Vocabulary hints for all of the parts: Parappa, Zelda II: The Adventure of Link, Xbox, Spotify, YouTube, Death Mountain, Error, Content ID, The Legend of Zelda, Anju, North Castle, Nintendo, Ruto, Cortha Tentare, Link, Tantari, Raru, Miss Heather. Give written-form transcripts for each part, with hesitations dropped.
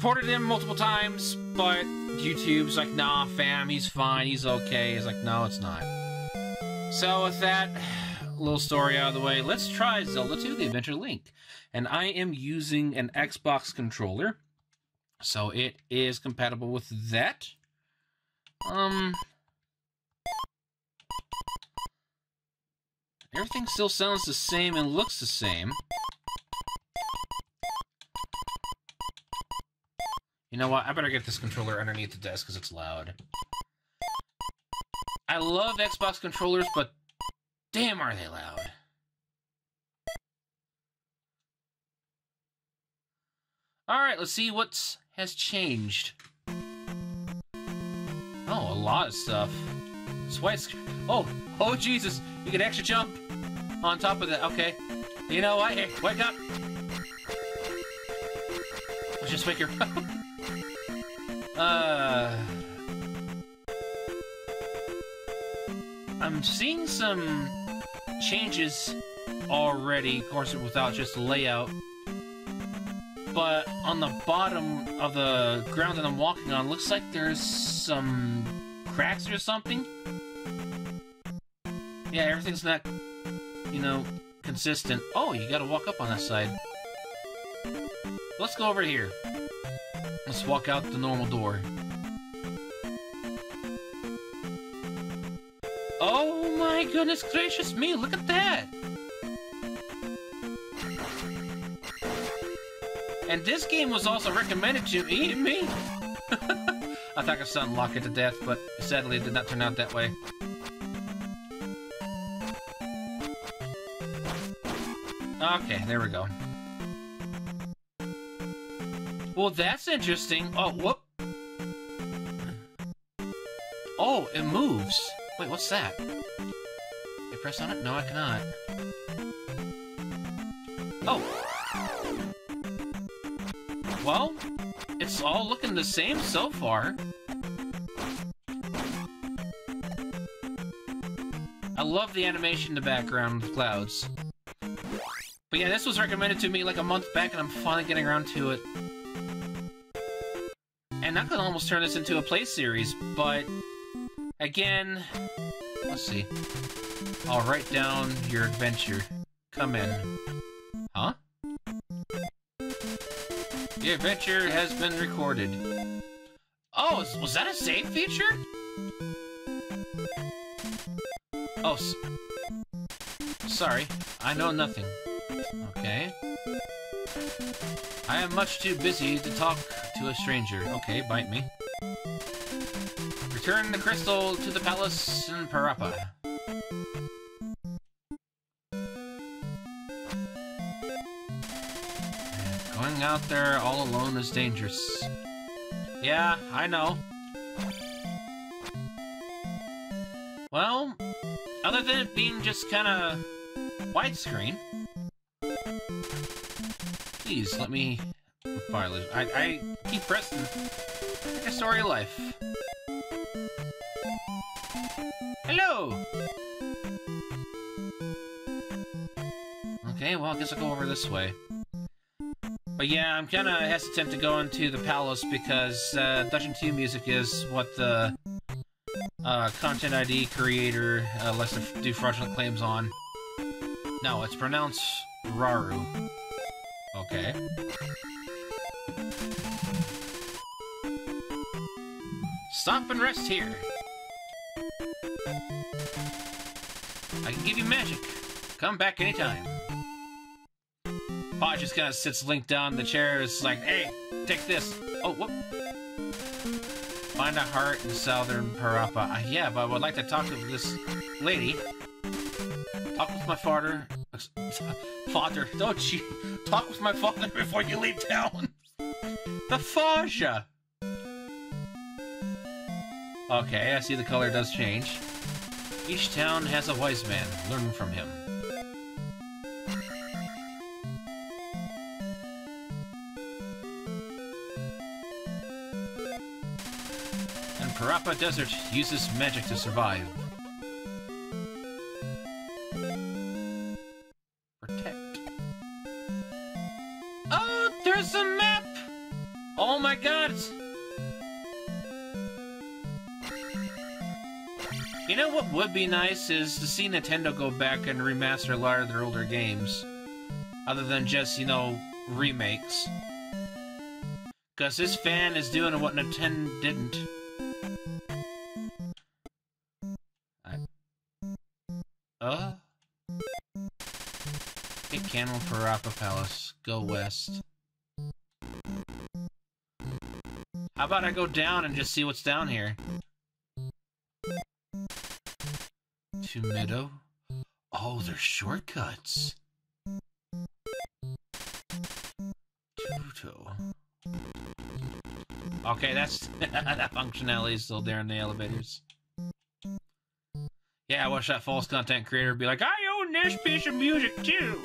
reported him multiple times, but YouTube's like, nah, fam, he's fine, he's okay. He's like, no, it's not. So with that little story out of the way, let's try Zelda II: The Adventure of Link. And I am using an Xbox controller, so it is compatible with that. Everything still sounds the same and looks the same. You know what? I better get this controller underneath the desk because it's loud. I love Xbox controllers, but damn, are they loud. Alright, let's see what has changed. Oh, a lot of stuff. Swipe. Oh, oh Jesus! You can extra jump on top of that. Okay. You know what? Hey, wake up! Let's just make your... I'm seeing some changes already, of course, without just the layout. But on the bottom of the ground that I'm walking on, looks like there's some cracks or something. Yeah, everything's not, you know, consistent. Oh, you gotta walk up on that side. Let's go over here. Let's walk out the normal door. Oh my goodness gracious me, look at that! And this game was also recommended to me! I thought I could unlock it to death, but sadly it did not turn out that way. Okay, there we go. Well, that's interesting. Oh, whoop! Oh, it moves. Wait, what's that? Can I press on it? No, I cannot. Oh! Well, it's all looking the same so far. I love the animation in the background with clouds. But yeah, this was recommended to me like a month back, and I'm finally getting around to it. And I could almost turn this into a play series, but... Again... Let's see. I'll write down your adventure. Come in. Huh? Your adventure has been recorded. Oh, was that a save feature? Oh, sorry. I know nothing. Okay. I am much too busy to talk to a stranger. Okay, bite me. Return the crystal to the palace in Parappa. Going out there all alone is dangerous. Yeah, I know. Well, other than it being just kinda widescreen. Please, let me... I keep pressing. Like a story of life. Hello! Okay, well, I guess I'll go over this way. But yeah, I'm kinda hesitant to go into the palace because Dungeon 2 music is what the Content ID creator lets them do fraudulent claims on. No, it's pronounced Raru. Okay. Stop and rest here. I can give you magic. Come back anytime. Paw just kinda sits Link down in the chair. It's like, hey, take this. Oh, whoop. Find a heart in southern Parappa. Yeah, but I would like to talk to this lady. Talk with my father. Father, don't you talk with my father before you leave town. The Faja. Okay, I see the color does change. Each town has a wise man. Learn from him. And Parappa Desert uses magic to survive. You know what would be nice is to see Nintendo go back and remaster a lot of their older games. Other than just, you know, remakes. Because this fan is doing what Nintendo didn't. Get Camel for Parappa Palace. Go west. How about I go down and just see what's down here? To Meadow? Oh, there's shortcuts. Toto. Okay, that's... that functionality is still there in the elevators. Yeah, I wish that false content creator would be like, I own this piece of music too!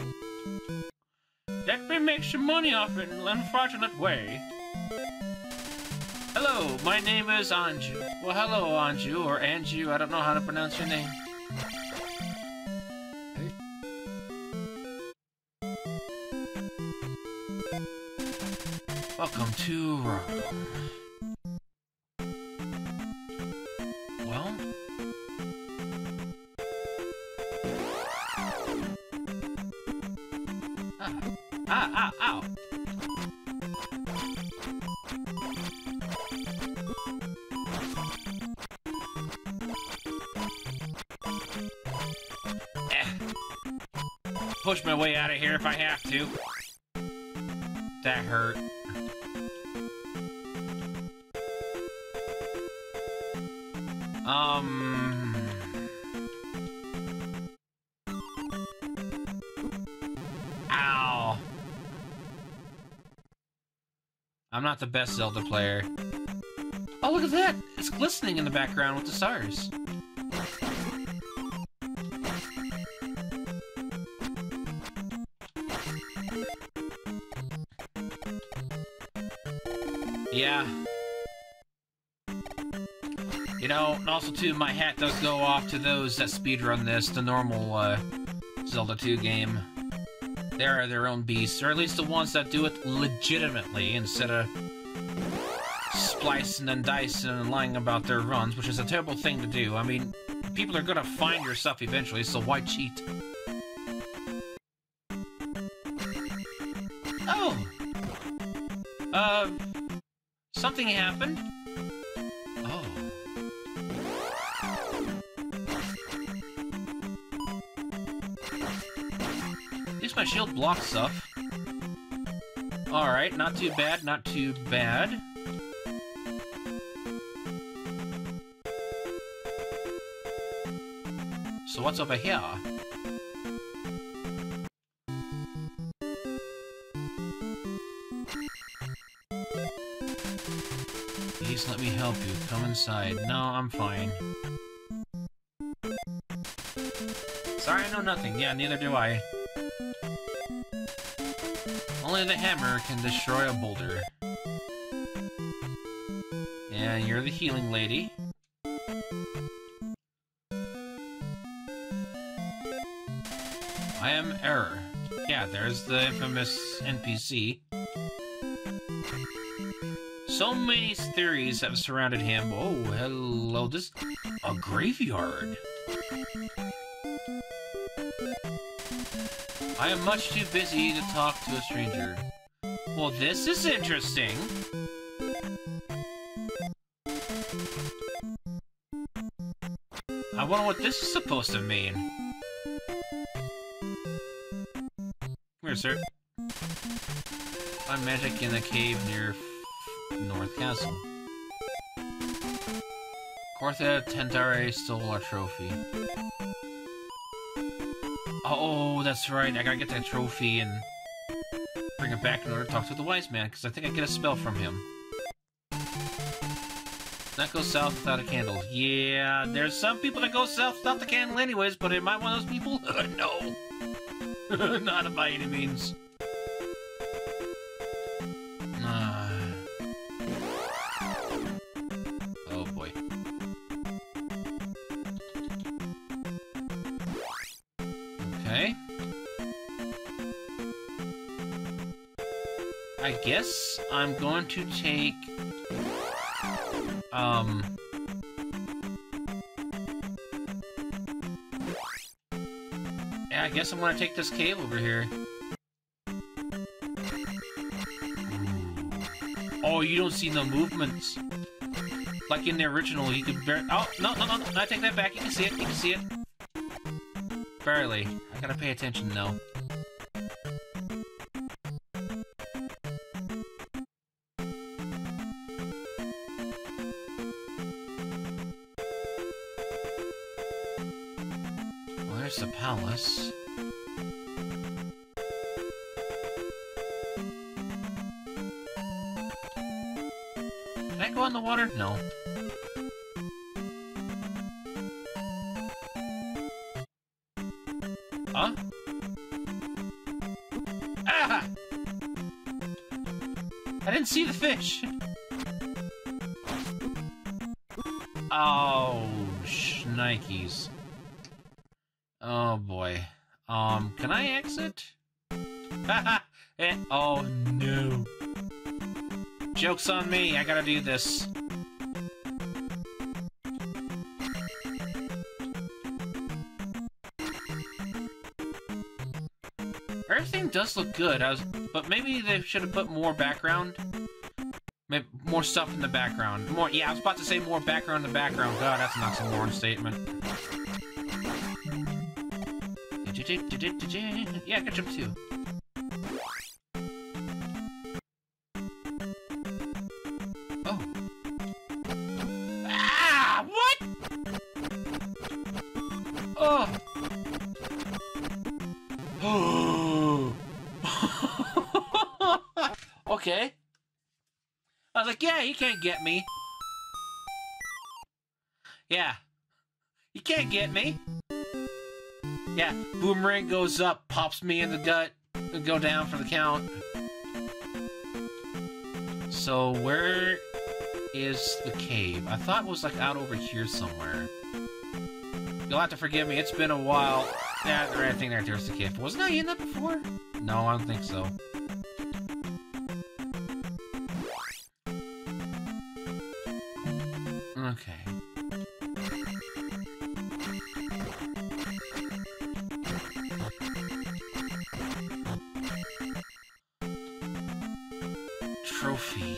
Let me make some money off it in an unfortunate way. Hello, my name is Anju. Well, hello, Anju, or Anju, I don't know how to pronounce your name. Hey. Welcome to Raru. Push my way out of here if I have to. That hurt. Ow. I'm not the best Zelda player. Oh, look at that! It's glistening in the background with the stars. Yeah. You know, and also too, my hat does go off to those that speedrun this, the normal Zelda 2 game. They are their own beasts, or at least the ones that do it legitimately instead of splicing and dicing and lying about their runs, which is a terrible thing to do. I mean, people are gonna find your stuff eventually, so why cheat? Oh! Something happened. Oh. At least my shield blocks stuff. Alright, not too bad, not too bad. So what's over here? Please let me help you. Come inside. No, I'm fine. Sorry, I know nothing. Yeah, neither do I. Only the hammer can destroy a boulder. Yeah, you're the healing lady. I am Error. Yeah, there's the infamous NPC. So many theories have surrounded him. Oh, hello, this... a graveyard. I am much too busy to talk to a stranger. Well, this is interesting. I wonder what this is supposed to mean. Come here, sir. Find magic in a cave near... North Castle. Cortha Tentare stole our trophy. Oh, that's right. I gotta get that trophy and bring it back in order to talk to the wise man, because I think I get a spell from him. Not go south without a candle. Yeah, there's some people that go south without the candle anyways, but am I one of those people? No. Not by any means. I guess I'm going to take, I guess I'm gonna take this cave over here. Oh, you don't see no movements. Like in the original, you could barely... Oh, no, I take that back. You can see it, Barely. I gotta pay attention, though. Well, there's the palace. Go in the water? No. Huh? Ah! I didn't see the fish! Oh, shnikes. Oh boy. Can I exit? Haha! Oh no. Joke's on me, I gotta do this. Everything does look good, but maybe they should have put more background. Maybe more stuff in the background. Yeah, I was about to say more background in the background. God, that's not some boring statement. Yeah, I got jump too. Okay. I was like, yeah, he can't get me. Yeah. He can't get me. Yeah, boomerang goes up, pops me in the gut, and go down for the count. So where is the cave? I thought it was like out over here somewhere. You'll have to forgive me, it's been a while. Yeah, I think there's the cave. Wasn't I in that before? No, I don't think so. Trophy.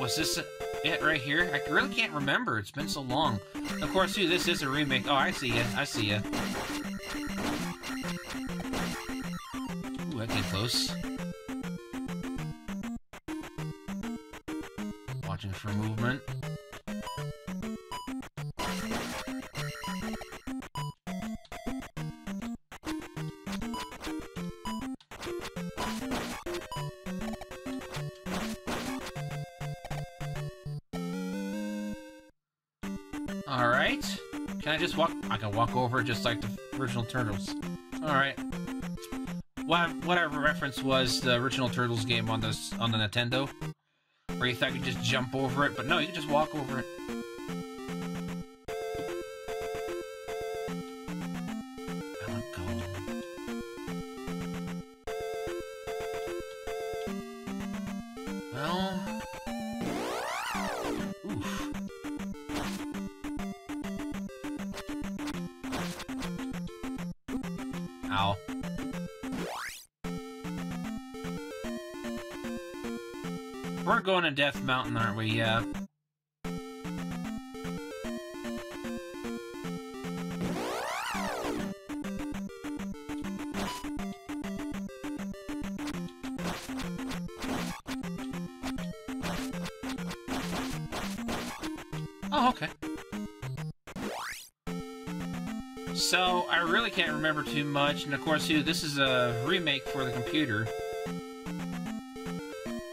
Was this it right here? I really can't remember. It's been so long. Of course, too, this is a remake. Oh, I see it. I see it. Ooh, that came close. Watching for movement. Alright. Can I just walk? I can walk over just like the original Turtles. Alright. Whatever reference was the original Turtles game on this on the Nintendo. Where you thought you could just jump over it, but no, you can just walk over it. I want gold. Well... Ow. We're going to Death Mountain, aren't we? Yeah. Oh, okay. So, I really can't remember too much, and of course, too, this is a remake for the computer.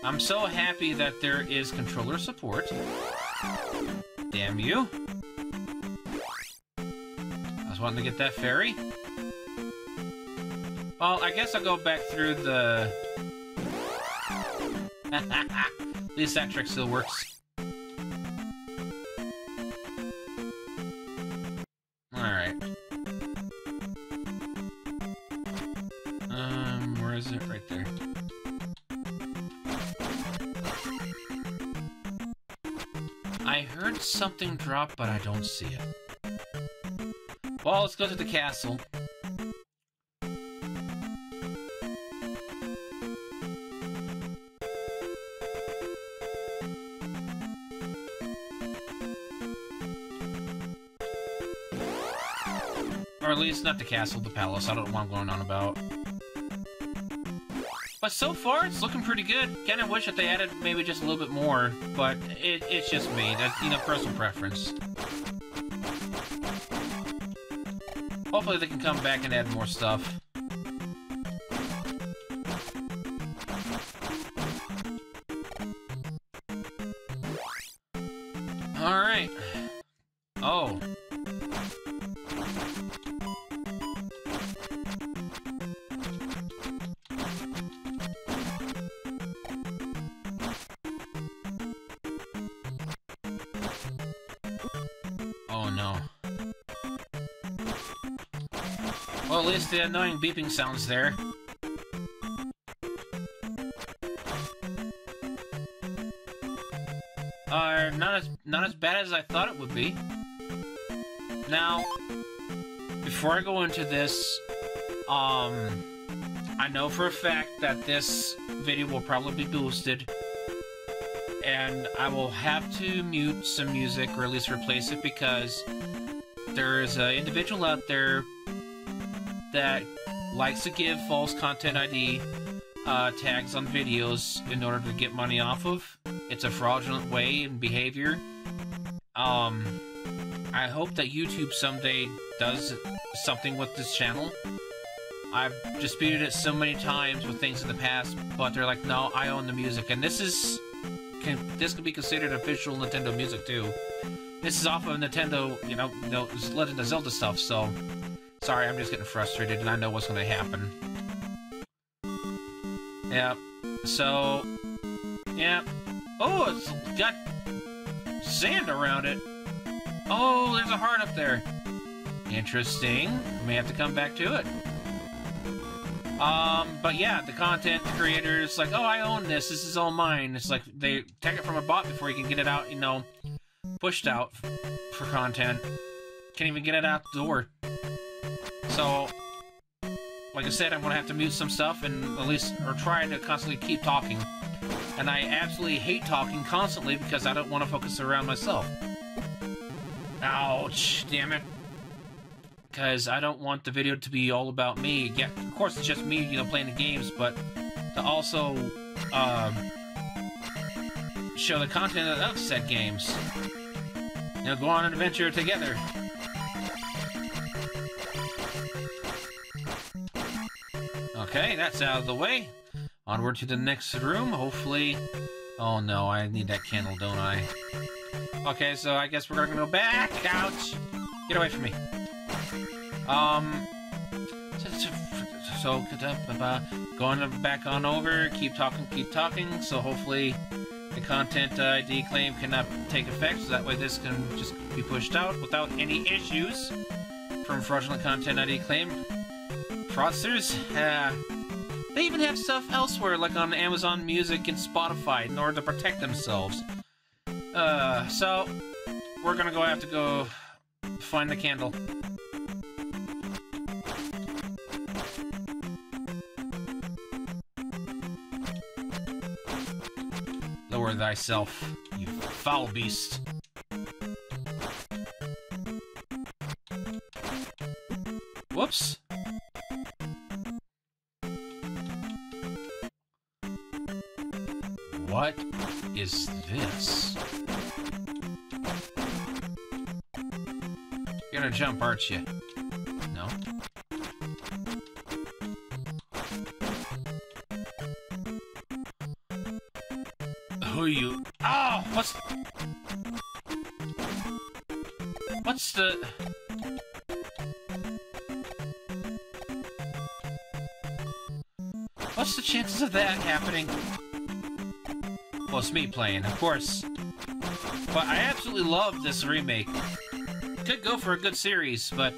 I'm so happy that there is controller support. Damn you. I was wanting to get that fairy. Well, I guess I'll go back through the... At least that trick still works. I heard something drop, but I don't see it. Well, let's go to the castle. Or at least not the castle, the palace. I don't know what I'm going on about. But so far, it's looking pretty good. Kind of wish that they added maybe just a little bit more, but it's just me. That's, you know, personal preference. Hopefully they can come back and add more stuff. Alright. Oh. Well, at least the annoying beeping sounds there. Are not as bad as I thought it would be. Now, before I go into this, I know for a fact that this video will probably be boosted, and I will have to mute some music or at least replace it because there is an individual out there that likes to give false content ID tags on videos in order to get money off of. It's a fraudulent way and behavior. I hope that YouTube someday does something with this channel. I've disputed it so many times with things in the past, but they're like, no, I own the music. And this could be considered official Nintendo music too. This is off of Nintendo, you know, Legend of Zelda stuff, so... Sorry, I'm just getting frustrated, and I know what's going to happen. Yep. So... Yep. Oh, it's got sand around it. Oh, there's a heart up there. Interesting. We may have to come back to it. But yeah, the content creators, like, oh, I own this. This is all mine. It's like, they take it from a bot before you can get it out, you know, pushed out for content. Can't even get it out the door. So, like I said, I'm going to have to mute some stuff and at least, or try to constantly keep talking. And I absolutely hate talking constantly because I don't want to focus around myself. Ouch, damn it. Because I don't want the video to be all about me. Yeah, of course it's just me, you know, playing the games, but to also show the content of said games. You know, go on an adventure together. Okay, that's out of the way. Onward to the next room, hopefully... Oh no, I need that candle, don't I? Okay, so I guess we're gonna go back! Ouch! Get away from me. So, going back on over, keep talking, so hopefully the content ID claim cannot take effect, so that way this can just be pushed out without any issues from fraudulent content ID claim. Fraudsters, they even have stuff elsewhere, like on Amazon Music and Spotify, in order to protect themselves. So we're gonna have to go find the candle. Lower thyself, you foul beast. Whoops. What is this? You're gonna jump, aren't you? No. Who are you? Oh, what's the? What's the chances of that happening? Well, it's me playing, of course. But I absolutely love this remake. Could go for a good series, but,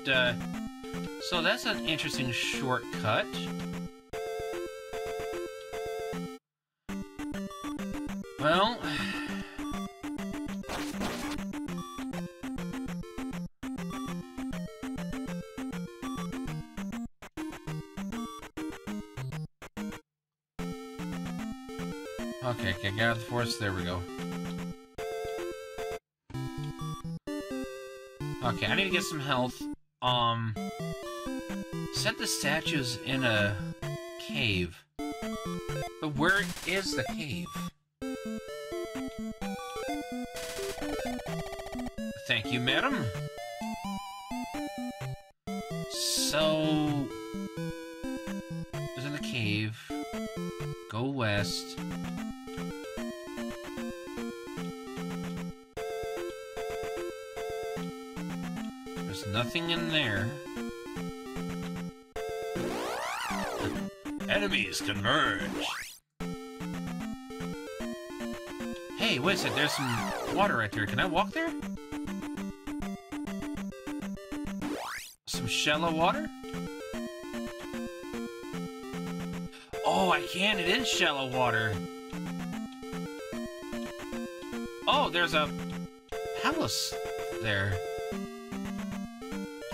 so that's an interesting shortcut. Well... Okay, gather the force. There we go. Okay, I need to get some health. Set the statues in a cave. But where is the cave? Thank you, madam. So... there's in the cave. Go west. There's nothing in there. Enemies converge! Hey, wait a sec, there's some water right there. Can I walk there? Some shallow water? Oh, I can! It is shallow water! Oh, there's a palace there.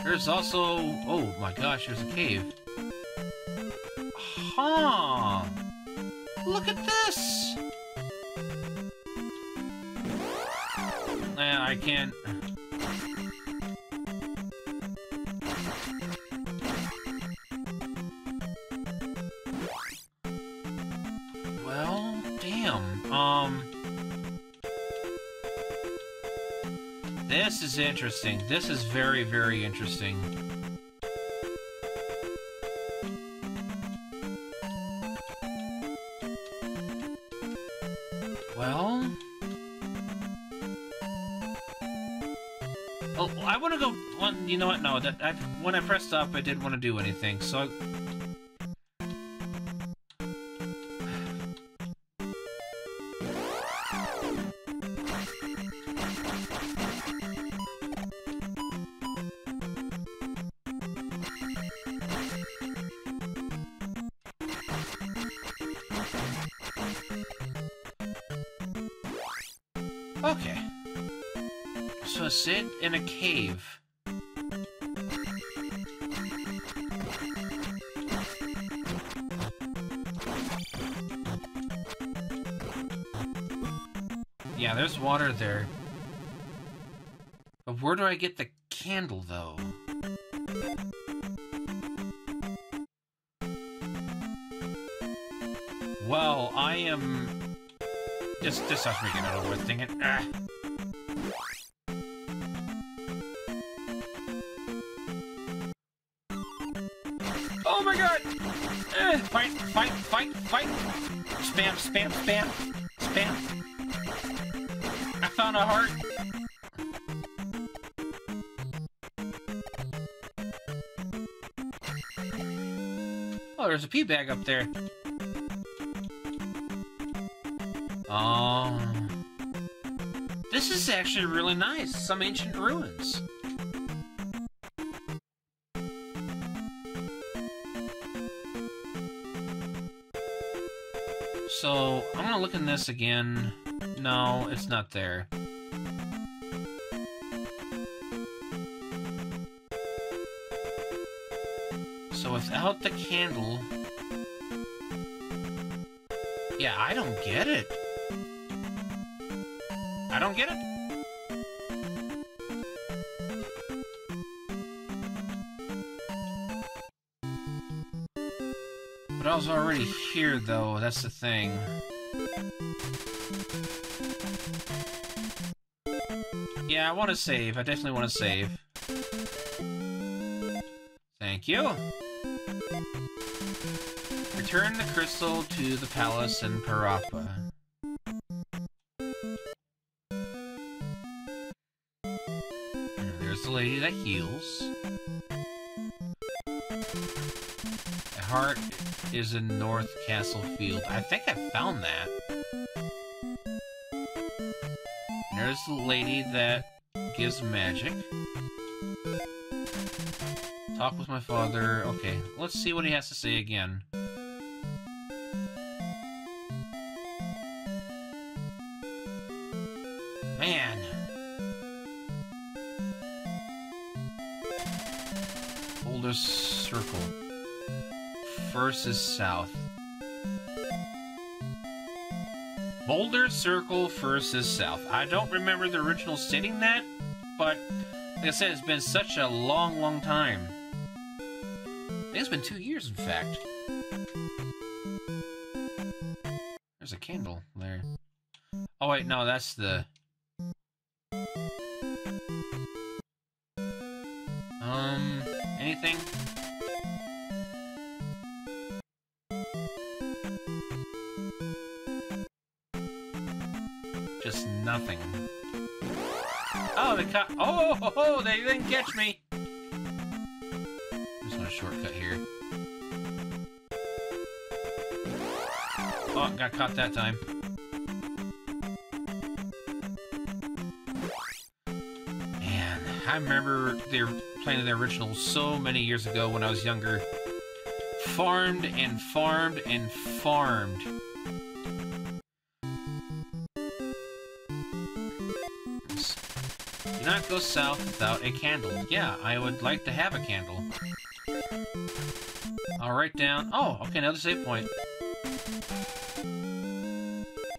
There's also... oh my gosh, there's a cave. Huh! Look at this! I can't... well, damn. This is interesting. This is very, very interesting. Well... oh, I want to go... well, you know what? No, that when I pressed up, I didn't want to do anything, so... okay. So sit in a cave. Yeah, there's water there. But where do I get the candle, though? Well, I am... This has me getting out of the thing. Oh my god! Fight! Fight! Fight! Fight! Spam! Spam! Spam! Spam! I found a heart. Oh, there's a pee bag up there. Oh, this is actually really nice. Some ancient ruins. So, I'm gonna look in this again. No, it's not there. So, without the candle... yeah, I don't get it. I don't get it. But I was already here, though. That's the thing. Yeah, I want to save. I definitely want to save. Thank you. Return the crystal to the palace in Parappa. There's the lady that heals. The heart is in North Castle Field. I think I found that. And there's the lady that gives magic. Talk with my father. Okay, let's see what he has to say again. Man. Boulder Circle. First is south. Boulder Circle versus South. I don't remember the original stating that, but like I said, it's been such a long, long time. I think it's been 2 years, in fact. There's a candle there. Oh, wait, no, that's the... anything? Just nothing. Oh, they caught... Oh, ho, ho, they didn't catch me! There's no shortcut here. Oh, got caught that time. Man, I remember they were playing the original so many years ago when I was younger. Farmed and farmed and farmed. Do not go south without a candle. Yeah, I would like to have a candle. I'll write down... Oh, okay, another save point.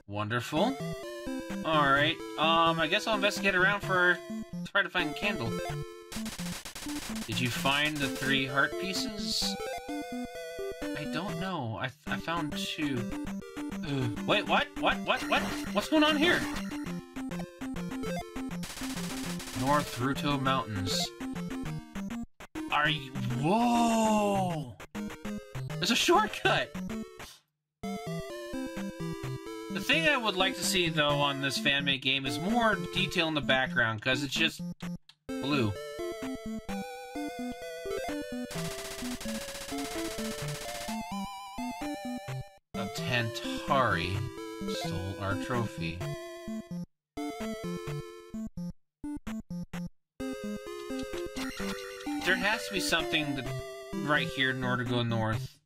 Wonderful. Alright, I guess I'll investigate around for... try to find a candle. Did you find the 3 heart pieces? I don't know. I found 2. Ugh. Wait, what? What? What's going on here? North Ruto Mountains. Are you... Whoa! There's a shortcut! The thing I would like to see, though, on this fan-made game is more detail in the background, because it's just... blue. A Tantari stole our trophy. There has to be something that, right here in order to go north.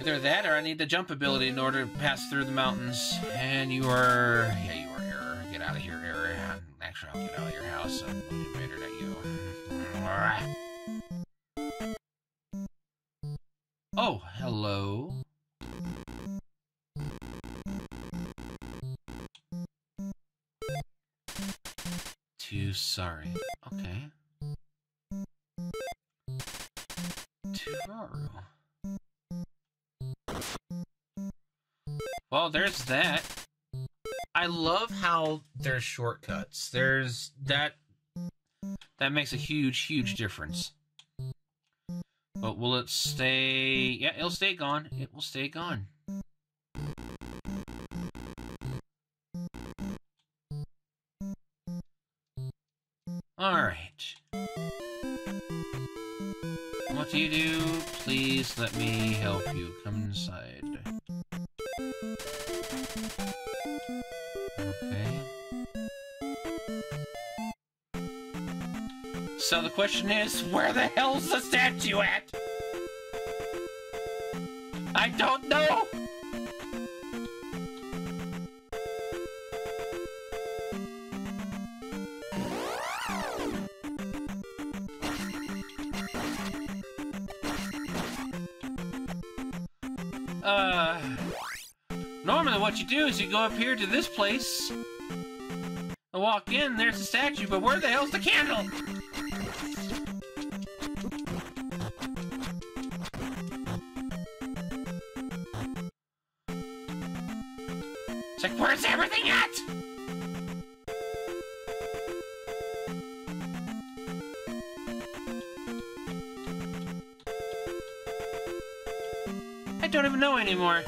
Either that or I need the jump ability in order to pass through the mountains. And you are... Yeah, you are Error. Get out of here, Error. Actually, I'll get out of your house. I'm looking better at you. Alright. Oh, hello. Too sorry. Okay. Well, there's that. I love how there's shortcuts. There's that. That makes a huge, huge difference. But will it stay? Yeah, it'll stay gone. It will stay gone. All right. What do you do? Please let me help you. Come inside. Okay. So the question is, where the hell's the statue at? I don't know! Normally what you do is you go up here to this place and walk in, there's the statue, but where the hell's the candle? It's like, where's everything at? I don't even know anymore.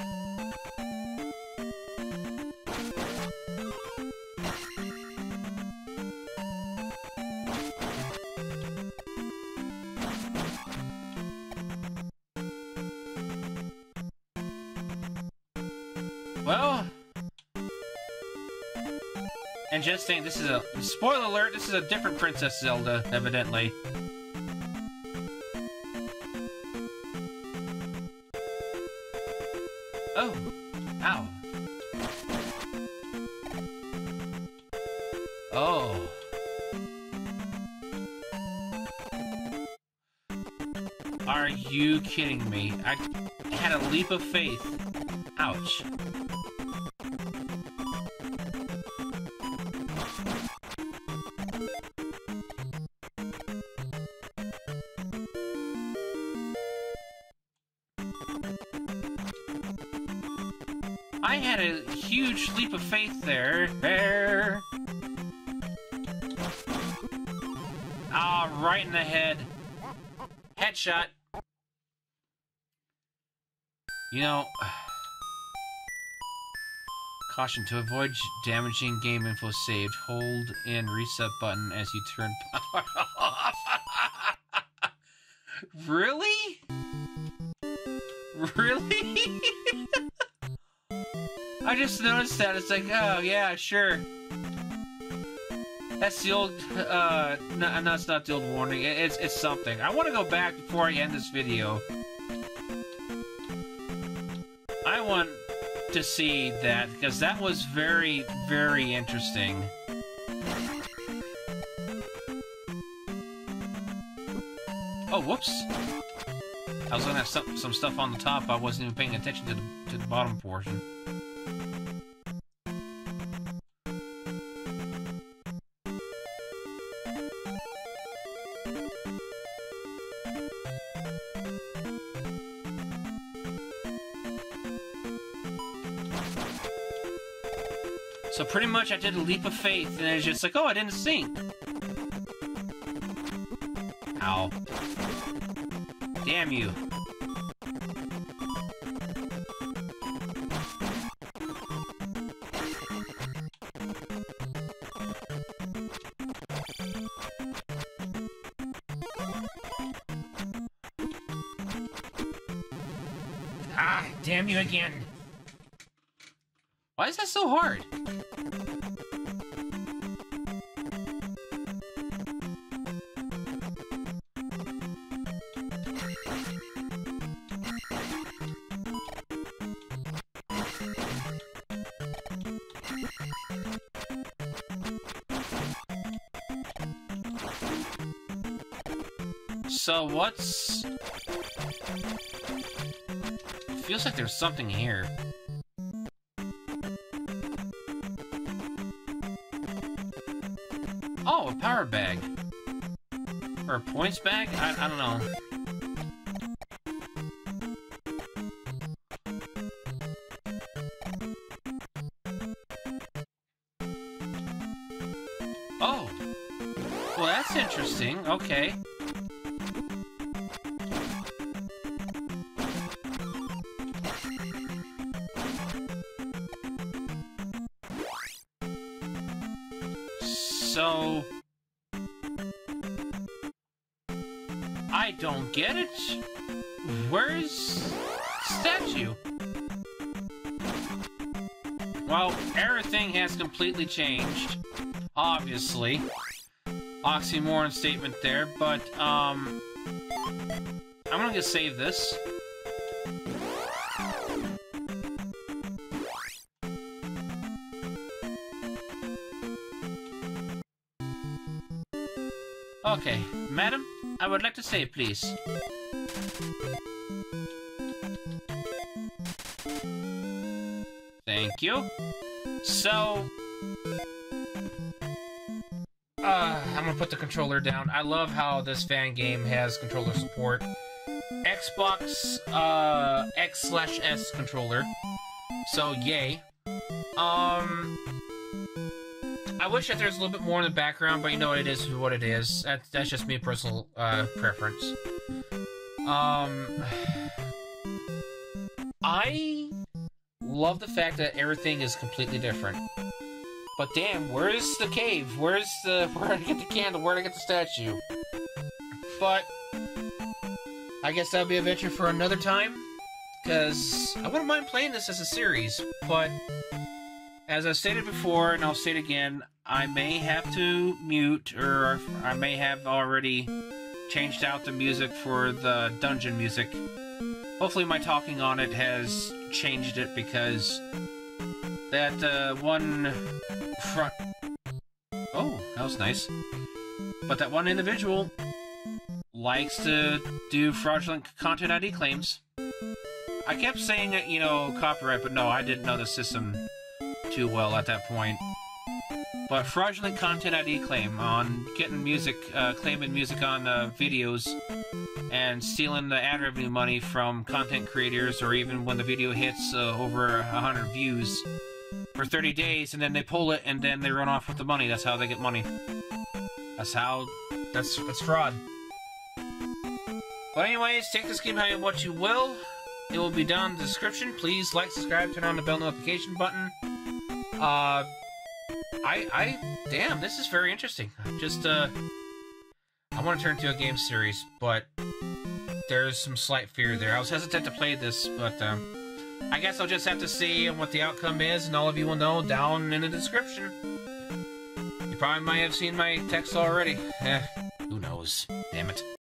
Well, and just saying, this is a spoiler alert. This is a different Princess Zelda, evidently. Oh, ow! Oh. Are you kidding me? I had a leap of faith. Ouch. I had a huge leap of faith there. Ah, right in the head. Headshot. You know... Caution, to avoid damaging game info saved, hold and reset button as you turn power off. Really? Really? I just noticed that. It's like, oh yeah, sure. That's the old, no, it's not the old warning. It's something. I want to go back before I end this video. I want to see that, because that was very, very interesting. Oh, whoops. I was gonna have some stuff on the top. I wasn't even paying attention to the bottom portion. So pretty much I did a leap of faith, and it's just like, oh, I didn't sink. Ow. Damn you. Ah, damn you again. Why is that so hard? So what's... Feels like there's something here. Oh, a power bag. Or a points bag? I don't know. Oh! Well, that's interesting. Okay. So... I don't get it. Where's... statue? Well, everything has completely changed. Obviously. Oxymoron statement there, but, I'm gonna just save this. Okay, madam, I would like to say, please. Thank you. So... I'm gonna put the controller down. I love how this fan game has controller support. Xbox, X/S controller. So, yay. I wish that there's a little bit more in the background, but you know, it is what it is. That's just me, personal preference. I love the fact that everything is completely different. But damn, where's the cave? Where did I get the candle? Where did I get the statue? But I guess that'll be a venture for another time, because I wouldn't mind playing this as a series, but... As I stated before, and I'll state again, I may have to mute, or I may have already changed out the music for the dungeon music. Hopefully my talking on it has changed it, because that one front... Oh, that was nice. But that one individual likes to do fraudulent content ID claims. I kept saying that, you know, copyright, but no, I didn't know the system too well at that point. But fraudulent content ID claim on getting music, claiming music on videos and stealing the ad revenue money from content creators, or even when the video hits over 100 views for 30 days and then they pull it and then they run off with the money. That's how they get money. That's fraud. But anyways, take this game how you what you will. It will be down in the description. Please like, subscribe, turn on the bell notification button. Damn, this is very interesting. I want to turn to a game series, but there's some slight fear there. I was hesitant to play this, but, I guess I'll just have to see what the outcome is, and all of you will know down in the description. You probably might have seen my text already. Eh, who knows? Damn it.